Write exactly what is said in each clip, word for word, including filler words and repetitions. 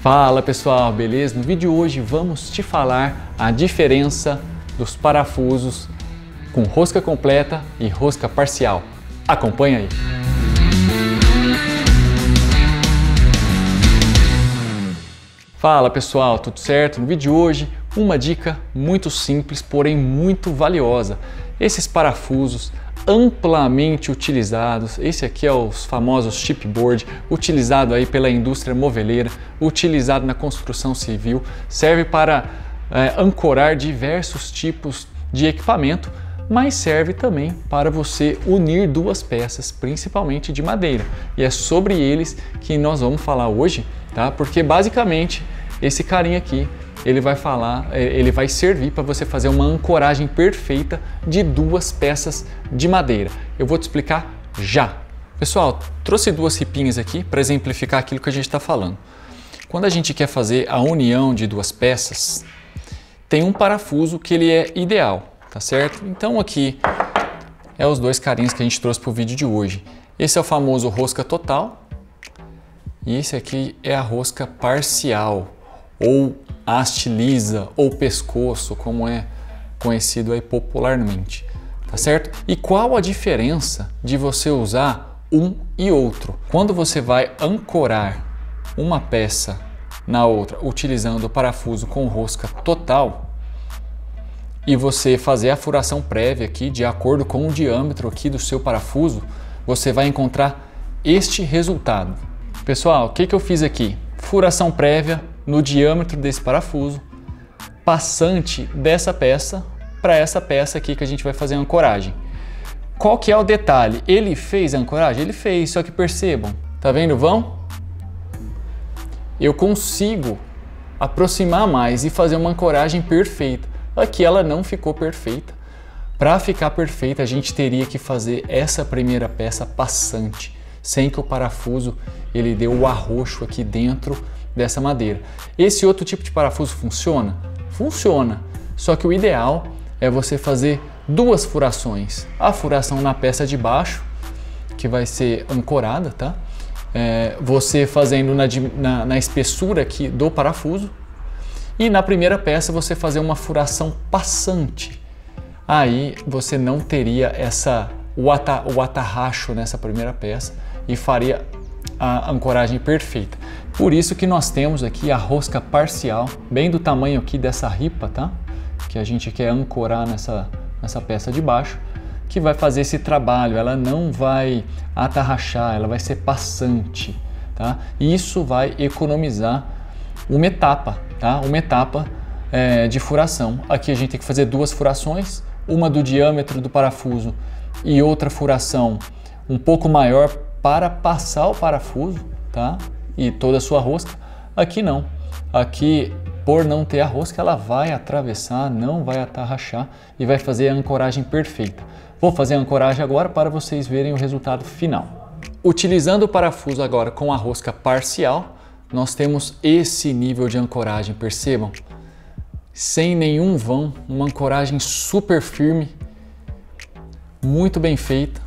Fala pessoal, beleza? No vídeo de hoje vamos te falar a diferença dos parafusos com rosca completa e rosca parcial. Acompanha aí! Fala pessoal, tudo certo? No vídeo de hoje uma dica muito simples, porém muito valiosa. Esses parafusos amplamente utilizados, esse aqui é os famosos chipboard, utilizado aí pela indústria moveleira, utilizado na construção civil, serve para é, ancorar diversos tipos de equipamento, mas serve também para você unir duas peças, principalmente de madeira. E é sobre eles que nós vamos falar hoje, tá? Porque basicamente esse carinha aqui ele vai falar, ele vai servir para você fazer uma ancoragem perfeita de duas peças de madeira. Eu vou te explicar já. Pessoal, trouxe duas ripinhas aqui para exemplificar aquilo que a gente está falando. Quando a gente quer fazer a união de duas peças, tem um parafuso que ele é ideal, tá certo? Então aqui é os dois carinhas que a gente trouxe para o vídeo de hoje. Esse é o famoso rosca total e esse aqui é a rosca parcial ou haste lisa ou pescoço, como é conhecido aí popularmente, tá certo? E qual a diferença de você usar um e outro? Quando você vai ancorar uma peça na outra utilizando o parafuso com rosca total e você fazer a furação prévia aqui de acordo com o diâmetro aqui do seu parafuso, você vai encontrar este resultado. Pessoal, o que que eu fiz aqui? Furação prévia no diâmetro desse parafuso, passante dessa peça para essa peça aqui que a gente vai fazer a ancoragem. Qual que é o detalhe? Ele fez a ancoragem? Ele fez, só que percebam, tá vendo o vão? Eu consigo aproximar mais e fazer uma ancoragem perfeita. Aqui ela não ficou perfeita. Para ficar perfeita, a gente teria que fazer essa primeira peça passante, sem que o parafuso ele dê o arroxo aqui dentro dessa madeira. Esse outro tipo de parafuso funciona? Funciona, só que o ideal é você fazer duas furações. A furação na peça de baixo, que vai ser ancorada, tá? É, você fazendo na, na, na espessura aqui do parafuso e na primeira peça você fazer uma furação passante. Aí você não teria essa, o, ata, o atarraxo nessa primeira peça e faria a ancoragem perfeita. Por isso que nós temos aqui a rosca parcial, bem do tamanho aqui dessa ripa, tá? Que a gente quer ancorar nessa, nessa peça de baixo, que vai fazer esse trabalho, ela não vai atarrachar, ela vai ser passante, tá? E isso vai economizar uma etapa, tá? Uma etapa é, de furação. Aqui a gente tem que fazer duas furações, uma do diâmetro do parafuso e outra furação um pouco maior para passar o parafuso, tá? E toda a sua rosca. Aqui não, aqui por não ter a rosca ela vai atravessar, não vai atarrachar e vai fazer a ancoragem perfeita. Vou fazer a ancoragem agora para vocês verem o resultado final. Utilizando o parafuso agora com a rosca parcial, nós temos esse nível de ancoragem, percebam? Sem nenhum vão, uma ancoragem super firme, muito bem feita,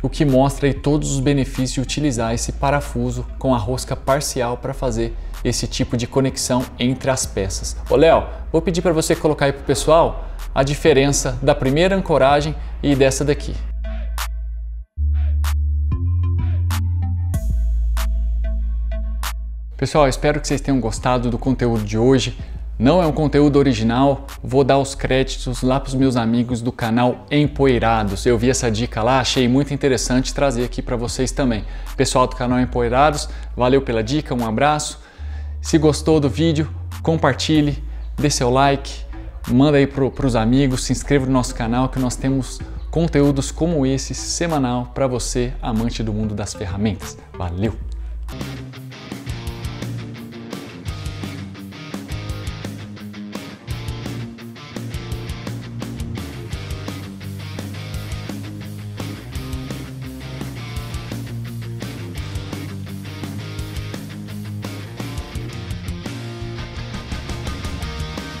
o que mostra aí todos os benefícios de utilizar esse parafuso com a rosca parcial para fazer esse tipo de conexão entre as peças. Ô Léo, vou pedir para você colocar aí para o pessoal a diferença da primeira ancoragem e dessa daqui. Pessoal, espero que vocês tenham gostado do conteúdo de hoje. Não é um conteúdo original, vou dar os créditos lá para os meus amigos do canal Empoeirados. Eu vi essa dica lá, achei muito interessante trazer aqui para vocês também. Pessoal do canal Empoeirados, valeu pela dica, um abraço. Se gostou do vídeo, compartilhe, dê seu like, manda aí para os amigos, se inscreva no nosso canal que nós temos conteúdos como esse semanal para você, amante do mundo das ferramentas. Valeu!